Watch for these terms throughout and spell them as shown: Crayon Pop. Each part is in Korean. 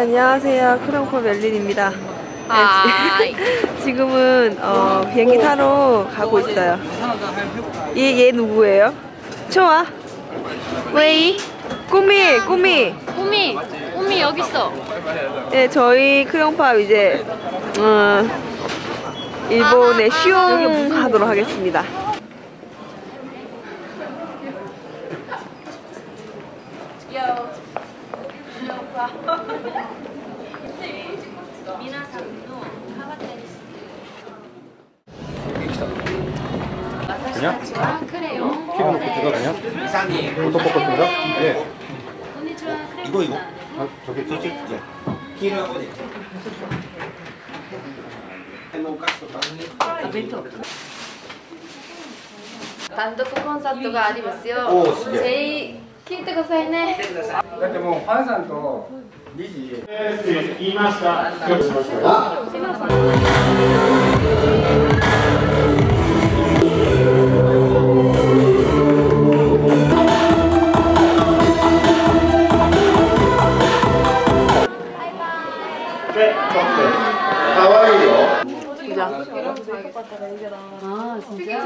안녕하세요. 크레용팝 열린입니다. 지금은 비행기 타러 가고 있어요. 얘 누구예요? 좋아. way. 꾸미 여기 있어. 네, 저희 크레용팝 이제 일본에 쉬운 가도록 하겠습니다. 그냥? 그래요. 피가 먹고 들어가냐? 이상해. 보통 꺾었습니다. 예. 이거. 아, 저기. 예. 피를 하고 돼. 단독 콘서트가 아니었어요. 제이 킹てくださいね. 근데 뭐 팬산도 니지. 이마시다. 아, 진짜?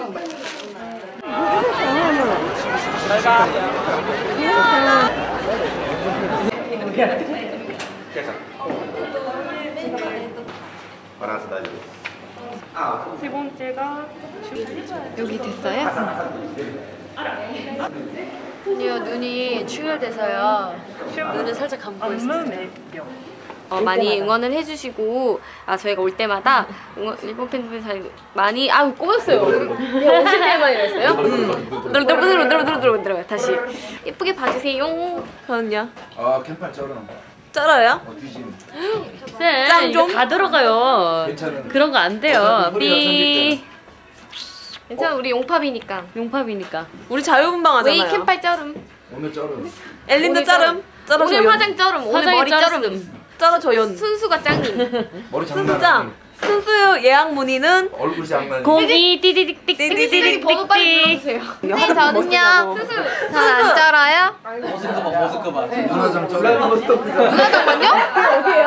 세 번째가 여기 됐어요? 아니요, 눈이 충혈돼서요. 눈을 살짝 감고 있었어요. 많이 응원을 해주시고, 저희가 올 때마다 일본 팬분들이 많이 꼬였어요. 50회 만에 이랬어요. 들어 다시 예쁘게 봐주세요. 그럼요. 아 캠팔 쩔어. 쩔어요? 짱 좀 다 들어가요. 그런 거 안 돼요. 삐. 괜찮아, 우리 용팝이니까. 우리 자유분방하잖아요. 왜 캠팔 쩔음? 오늘 쩔음. 엘린도 쩔음. 오늘 화장 쩔음. 오늘 머리 쩔음. 순수가 짱이에요. 머리 장난. 순수 예약 문의는 얼굴 장난. 고기 띠디딕 번호 빨리 불러주세요. 저는요. 순수 잘 안 쩔어요? 버스커봐. 눈화장 쩔어요. 눈화장만요? 어디에요?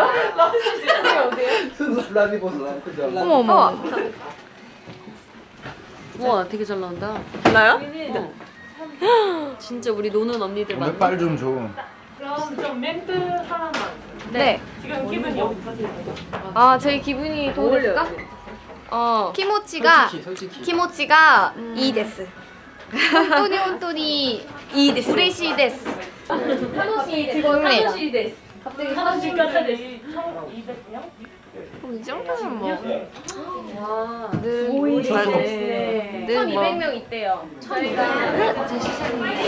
순수 블라디보스토크. 어머. 우와, 되게 잘 나온다. 나요? 진짜 우리 노는 언니들 많네. 빨리 좀 줘. 그럼 좀 멘트 하나만. 네. 지금 기분이 어떠세요? 아, 저희 기분이 도울까? 키모치가 이 데스. 혼돈이 이 데스. 우레시 데스. 하노시 데스. 갑자기 하노시까지 데스. 200명? 이 정도면 뭐. 와. 늘 1200명 있대요. 저희가 제 시작입니다.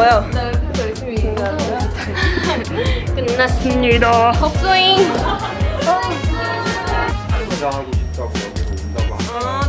어려워요. 네, 그래서 열심히 일하고요. 끝났습니다. 덥소잉. 설거지 하고 싶다고 여기로 온다고 하니까